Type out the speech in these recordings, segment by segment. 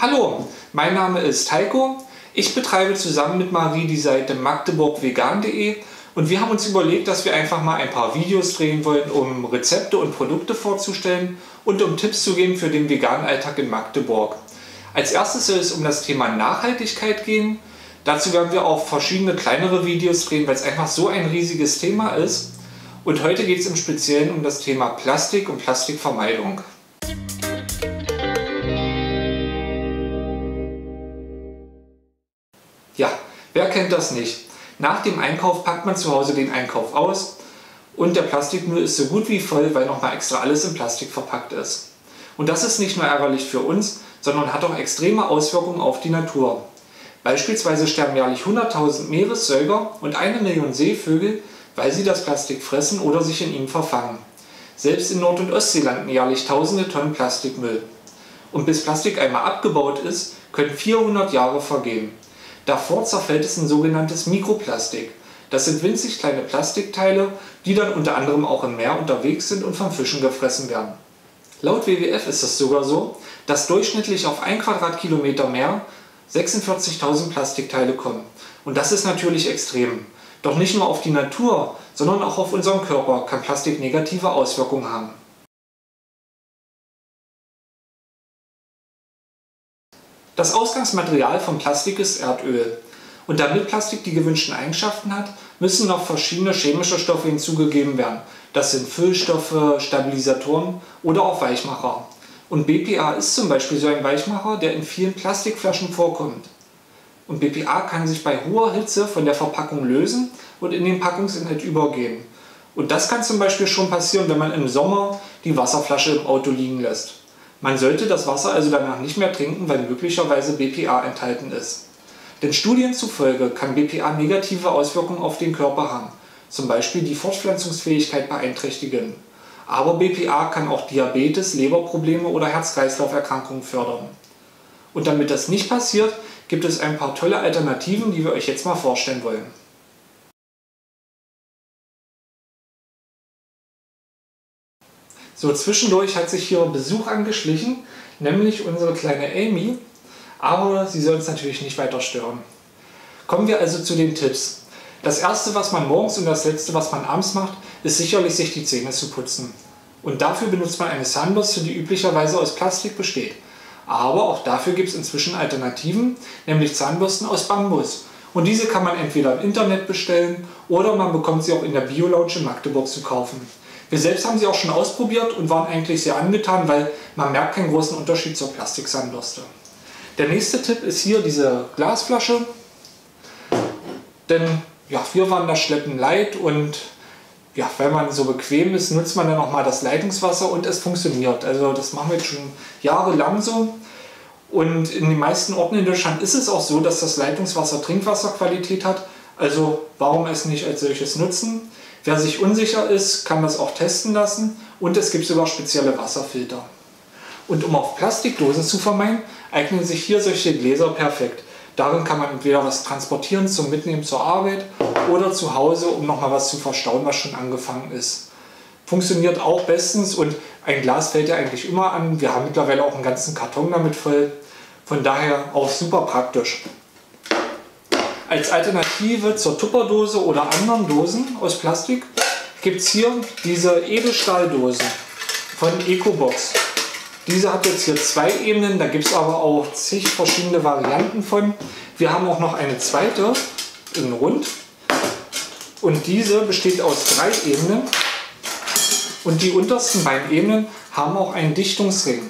Hallo, mein Name ist Heiko. Ich betreibe zusammen mit Marie die Seite magdeburg-vegan.de und wir haben uns überlegt, dass wir einfach mal ein paar Videos drehen wollten, um Rezepte und Produkte vorzustellen und um Tipps zu geben für den veganen Alltag in Magdeburg. Als erstes soll es um das Thema Nachhaltigkeit gehen. Dazu werden wir auch verschiedene kleinere Videos drehen, weil es einfach so ein riesiges Thema ist. Und heute geht es im Speziellen um das Thema Plastik und Plastikvermeidung. Ja, wer kennt das nicht? Nach dem Einkauf packt man zu Hause den Einkauf aus und der Plastikmüll ist so gut wie voll, weil nochmal extra alles in Plastik verpackt ist. Und das ist nicht nur ärgerlich für uns, sondern hat auch extreme Auswirkungen auf die Natur. Beispielsweise sterben jährlich 100.000 Meeressäuger und 1 Million Seevögel, weil sie das Plastik fressen oder sich in ihm verfangen. Selbst in Nord- und Ostsee landen jährlich tausende Tonnen Plastikmüll. Und bis Plastik einmal abgebaut ist, können 400 Jahre vergehen. Davor zerfällt es in sogenanntes Mikroplastik. Das sind winzig kleine Plastikteile, die dann unter anderem auch im Meer unterwegs sind und von Fischen gefressen werden. Laut WWF ist es sogar so, dass durchschnittlich auf 1 Quadratkilometer Meer 46.000 Plastikteile kommen. Und das ist natürlich extrem. Doch nicht nur auf die Natur, sondern auch auf unseren Körper kann Plastik negative Auswirkungen haben. Das Ausgangsmaterial von Plastik ist Erdöl. Und damit Plastik die gewünschten Eigenschaften hat, müssen noch verschiedene chemische Stoffe hinzugegeben werden. Das sind Füllstoffe, Stabilisatoren oder auch Weichmacher. Und BPA ist zum Beispiel so ein Weichmacher, der in vielen Plastikflaschen vorkommt. Und BPA kann sich bei hoher Hitze von der Verpackung lösen und in den Packungsinhalt übergehen. Und das kann zum Beispiel schon passieren, wenn man im Sommer die Wasserflasche im Auto liegen lässt. Man sollte das Wasser also danach nicht mehr trinken, weil möglicherweise BPA enthalten ist. Denn Studien zufolge kann BPA negative Auswirkungen auf den Körper haben, zum Beispiel die Fortpflanzungsfähigkeit beeinträchtigen. Aber BPA kann auch Diabetes, Leberprobleme oder Herz-Kreislauf-Erkrankungen fördern. Und damit das nicht passiert, gibt es ein paar tolle Alternativen, die wir euch jetzt mal vorstellen wollen. So, zwischendurch hat sich hier Besuch angeschlichen, nämlich unsere kleine Amy, aber sie soll uns natürlich nicht weiter stören. Kommen wir also zu den Tipps. Das erste, was man morgens und das letzte, was man abends macht, ist sicherlich, sich die Zähne zu putzen. Und dafür benutzt man eine Zahnbürste, die üblicherweise aus Plastik besteht. Aber auch dafür gibt es inzwischen Alternativen, nämlich Zahnbürsten aus Bambus. Und diese kann man entweder im Internet bestellen oder man bekommt sie auch in der Bio-Lounge Magdeburg zu kaufen. Wir selbst haben sie auch schon ausprobiert und waren eigentlich sehr angetan, weil man merkt keinen großen Unterschied zur Plastikzahnbürste. Der nächste Tipp ist hier diese Glasflasche. Denn ja, wir waren das Schleppen leid und ja, weil man so bequem ist, nutzt man dann auch mal das Leitungswasser und es funktioniert. Also das machen wir jetzt schon jahrelang so. Und in den meisten Orten in Deutschland ist es auch so, dass das Leitungswasser Trinkwasserqualität hat. Also warum es nicht als solches nutzen? Wer sich unsicher ist, kann das auch testen lassen und es gibt sogar spezielle Wasserfilter. Und um auch Plastikdosen zu vermeiden, eignen sich hier solche Gläser perfekt. Darin kann man entweder was transportieren zum Mitnehmen zur Arbeit oder zu Hause, um nochmal was zu verstauen, was schon angefangen ist. Funktioniert auch bestens und ein Glas fällt ja eigentlich immer an. Wir haben mittlerweile auch einen ganzen Karton damit voll. Von daher auch super praktisch. Als Alternative zur Tupperdose oder anderen Dosen aus Plastik gibt es hier diese Edelstahldose von EcoBox. Diese hat jetzt hier 2 Ebenen, da gibt es aber auch zig verschiedene Varianten von. Wir haben auch noch eine zweite in Rund und diese besteht aus 3 Ebenen und die untersten beiden Ebenen haben auch einen Dichtungsring,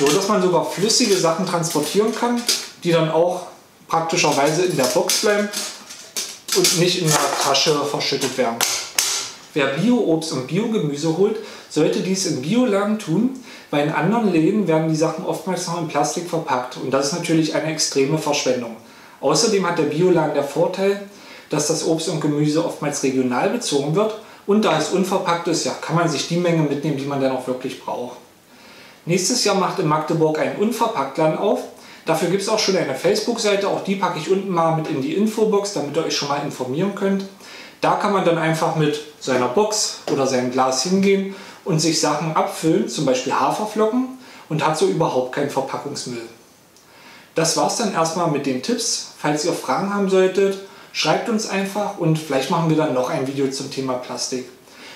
so dass man sogar flüssige Sachen transportieren kann, die dann auch praktischerweise in der Box bleiben und nicht in der Tasche verschüttet werden. Wer Bio-Obst und Bio-Gemüse holt, sollte dies in Bioladen tun, weil in anderen Läden werden die Sachen oftmals noch in Plastik verpackt und das ist natürlich eine extreme Verschwendung. Außerdem hat der Bioladen der Vorteil, dass das Obst und Gemüse oftmals regional bezogen wird und da es unverpackt ist, ja, kann man sich die Menge mitnehmen, die man dann auch wirklich braucht. Nächstes Jahr macht in Magdeburg ein Unverpacktland auf. Dafür gibt es auch schon eine Facebook-Seite, auch die packe ich unten mal mit in die Infobox, damit ihr euch schon mal informieren könnt. Da kann man dann einfach mit seiner Box oder seinem Glas hingehen und sich Sachen abfüllen, zum Beispiel Haferflocken, und hat so überhaupt keinen Verpackungsmüll. Das war's dann erstmal mit den Tipps. Falls ihr Fragen haben solltet, schreibt uns einfach und vielleicht machen wir dann noch ein Video zum Thema Plastik.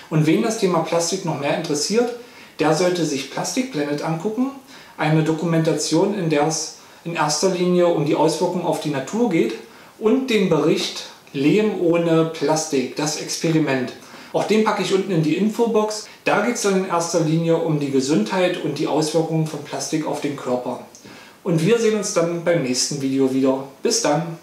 Und wen das Thema Plastik noch mehr interessiert, der sollte sich Plastic Planet angucken. Eine Dokumentation, in der es in erster Linie um die Auswirkungen auf die Natur geht und den Bericht Leben ohne Plastik, das Experiment. Auch den packe ich unten in die Infobox. Da geht es dann in erster Linie um die Gesundheit und die Auswirkungen von Plastik auf den Körper. Und wir sehen uns dann beim nächsten Video wieder. Bis dann!